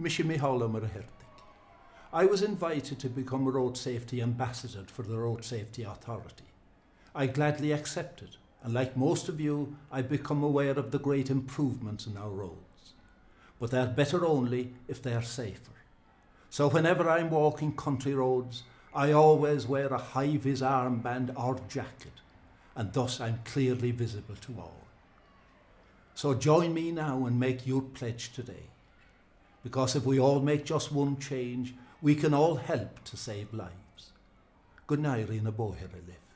Mícheál Ó Muircheartaigh. I was invited to become a Road Safety Ambassador for the Road Safety Authority. I gladly accepted, and like most of you, I've become aware of the great improvements in our roads. But they are better only if they are safer. So whenever I'm walking country roads, I always wear a high vis armband or jacket, and thus I'm clearly visible to all. So join me now and make your pledge today. Because if we all make just one change, we can all help to save lives. Good night, Irina Bohera Lif.